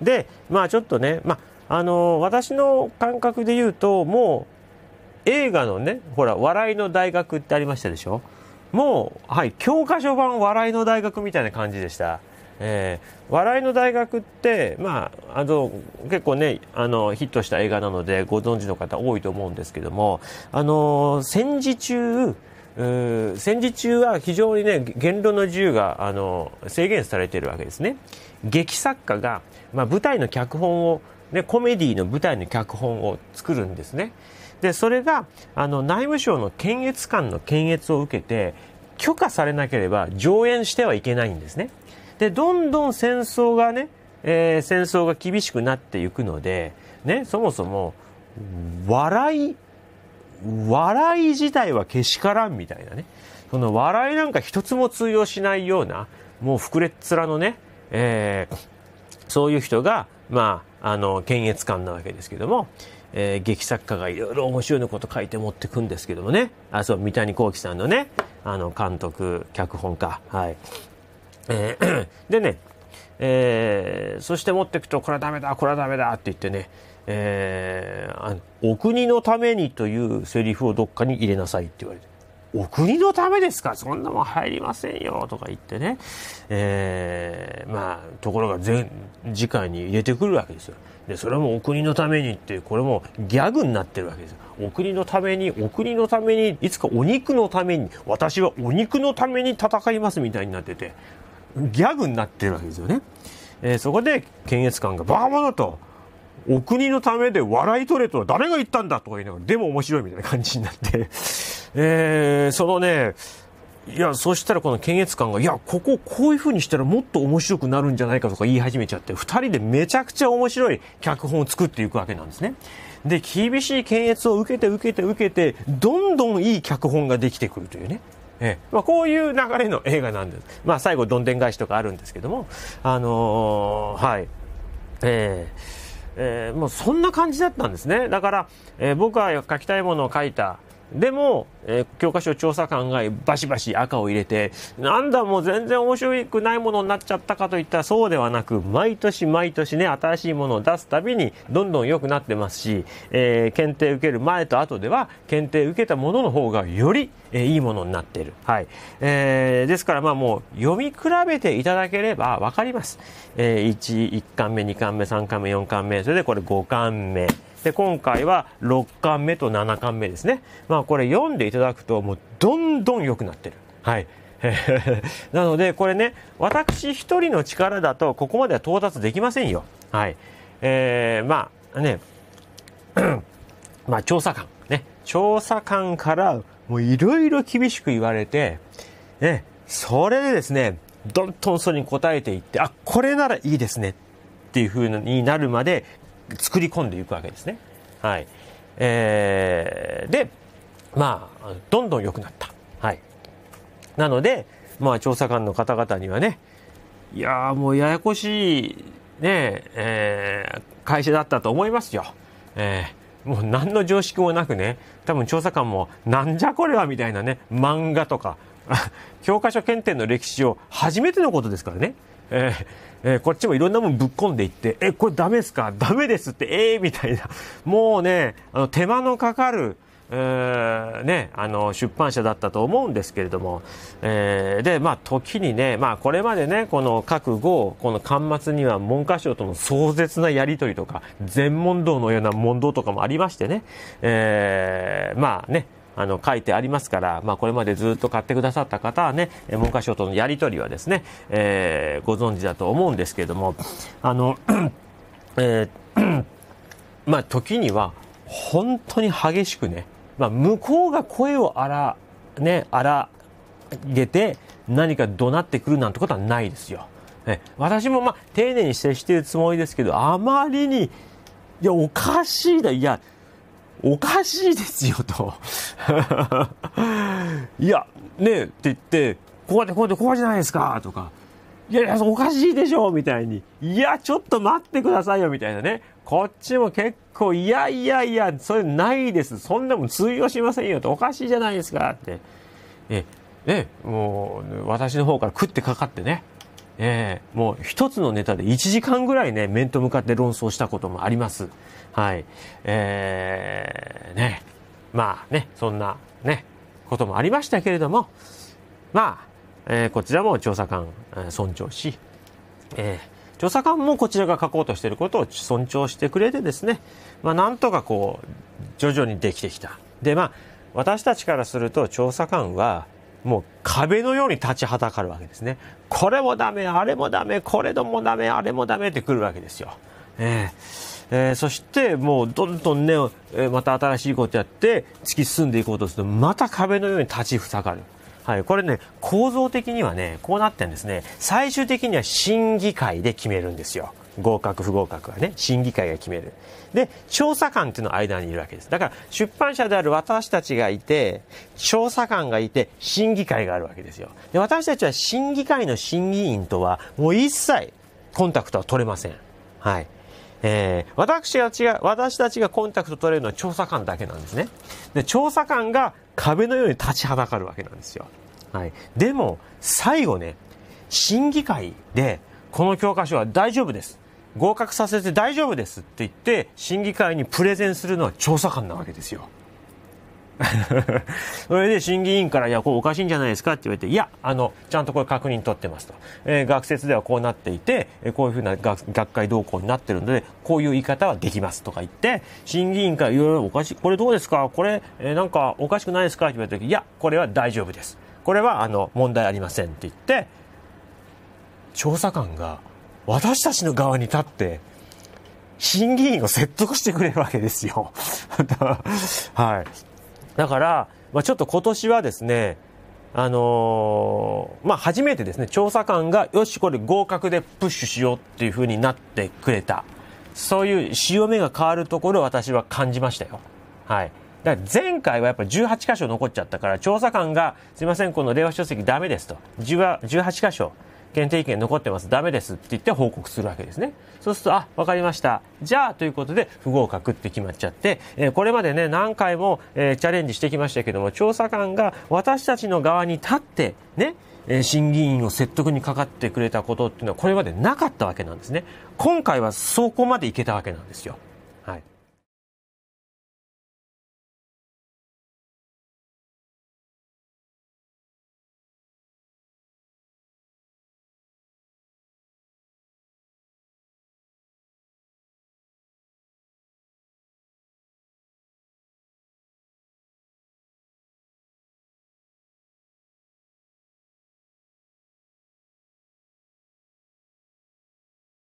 で、まあちょっとね、まあ私の感覚で言うと、もう映画のね、ほら、笑いの大学ってありましたでしょ。もう、はい、教科書版笑いの大学みたいな感じでした。笑いの大学って、まあ、結構ねヒットした映画なのでご存知の方多いと思うんですけども、戦時中は非常にね言論の自由が制限されているわけですね。劇作家が、まあ、舞台の脚本を、ね、コメディの舞台の脚本を作るんですね。でそれが内務省の検閲官の検閲を受けて許可されなければ上演してはいけないんですね。でどんどん戦争がね、戦争が厳しくなっていくので、ね、そもそも笑い自体はけしからんみたいなね、その笑いなんか一つも通用しないようなもう膨れっ面のね、そういう人がまあ検閲官なわけですけども、劇作家がいろいろ面白いこと書いて持ってくんですけどもね、あそう三谷幸喜さんのね監督脚本家、はい。でね、そして持っていくとこれはダメだこれはダメだって言ってね、お国のためにというセリフをどっかに入れなさいって言われて、お国のためですかそんなもん入りませんよとか言ってね、まあところが次回に入れてくるわけですよ。でそれもお国のためにってこれもギャグになってるわけですよ。お国のためにお国のためにいつかお肉のために私はお肉のために戦いますみたいになっててギャグになってるわけですよね。そこで検閲官がバカ者とお国のためで笑い取れと誰が言ったんだとか言いながらでも面白いみたいな感じになってそのねいやそうしたらこの検閲官がいやこういう風にしたらもっと面白くなるんじゃないかとか言い始めちゃって2人でめちゃくちゃ面白い脚本を作っていくわけなんですね。で厳しい検閲を受けてどんどんいい脚本ができてくるというね。まあ、こういう流れの映画なんです。まあ、最後どんでん返しとかあるんですけども、はい、もうそんな感じだったんですね。だから、僕は書きたいものを書いた。でも、教科書調査官がバシバシ赤を入れて、なんだもう全然面白くないものになっちゃったかといったらそうではなく、毎年ね、新しいものを出すたびにどんどん良くなってますし、検定受ける前と後では、検定受けたものの方がより、いいものになっている。はい。ですからまあもう読み比べていただければわかります。1巻目、2巻目、3巻目、4巻目、それでこれ5巻目。で今回は6巻目と7巻目ですね。まあこれ読んでいただくともうどんどん良くなってる。はい。なのでこれね、私一人の力だとここまでは到達できませんよ。はい。まあね、まあ調査官からもういろいろ厳しく言われて、ね、それでですね、どんどんそれに答えていって、あ、これならいいですねっていう風になるまで。作り込んでいくわけですね。はい。で、まあどんどん良くなった。はい。なので、まあ調査官の方々にはね、いやーもうややこしいね、会社だったと思いますよ。もう何の常識もなくね、多分調査官もなんじゃこれはみたいなね、漫画とか教科書検定の歴史を初めてのことですからね。こっちもいろんなもんぶっ込んでいって、これダメですか？ダメですって、みたいな。もうね、手間のかかる、ね、出版社だったと思うんですけれども、で、まあ、時にね、まあ、これまでね、この各号、この巻末には文科省との壮絶なやりとりとか、全問答のような問答とかもありましてね、まあね、書いてありますから、まあこれまでずっと買ってくださった方はね、文科省とのやり取りはですね、ご存知だと思うんですけれども、まあ時には本当に激しくね、まあ向こうが声を荒げて何か怒鳴ってくるなんてことはないですよ。私もまあ丁寧に接しているつもりですけど、あまりに、いやおかしいだ、いや、おかしいですよといやねえって言ってこうじゃないですかとかいやおかしいでしょみたいにいやちょっと待ってくださいよみたいなね、こっちも結構いやそれないです、そんなもん通用しませんよとおかしいじゃないですかってもう私の方から食ってかかってね、もう一つのネタで1時間ぐらいね、面と向かって論争したこともあります。はい。ね。まあね、そんなね、こともありましたけれども、まあ、こちらも調査官、尊重し、調査官もこちらが書こうとしていることを尊重してくれてですね、まあなんとかこう、徐々にできてきた。で、まあ、私たちからすると調査官は、もう壁のように立ちはだかるわけですね。これもダメ、あれもダメ、これもダメ、あれもダメってくるわけですよ。そしてもうどんどんね、また新しいことやって突き進んでいこうとすると、また壁のように立ちふさがる。はい、これね、構造的にはね、こうなってんですね。最終的には審議会で決めるんですよ。合格不合格はね、審議会が決める。で、調査官っていうのは間にいるわけです。だから、出版社である私たちがいて、調査官がいて、審議会があるわけですよ。で、私たちは審議会の審議員とは、もう一切コンタクトは取れません。はい。私たちがコンタクト取れるのは調査官だけなんですね。で、調査官が壁のように立ちはだかるわけなんですよ。はい。でも、最後ね、審議会で、この教科書は大丈夫です。合格させて大丈夫ですって言って審議会にプレゼンするのは調査官なわけですよ。それで審議委員から、いや、これおかしいんじゃないですかって言われて、いや、ちゃんとこれ確認取ってますと。学説ではこうなっていて、こういうふうな学会動向になってるので、こういう言い方はできますとか言って、審議委員からいろいろおかしい、これどうですか、これ、なんかおかしくないですかって言われた時、いや、これは大丈夫です。これは、問題ありませんって言って、調査官が、私たちの側に立って、審議員を説得してくれるわけですよ。はい。だから、まあ、ちょっと今年はですね、まあ、初めてですね、調査官が、よし、これ合格でプッシュしようっていう風になってくれた。そういう潮目が変わるところを私は感じましたよ。はい。だから前回はやっぱり18箇所残っちゃったから、調査官が、すいません、この令和書籍ダメですと。18箇所。検定意見残ってます。ダメですって言って報告するわけですね。そうすると、あ、わかりました。じゃあ、ということで、不合格って決まっちゃって、これまでね、何回も、チャレンジしてきましたけども、調査官が私たちの側に立って、ね、審議員を説得にかかってくれたことっていうのは、これまでなかったわけなんですね。今回はそこまでいけたわけなんですよ。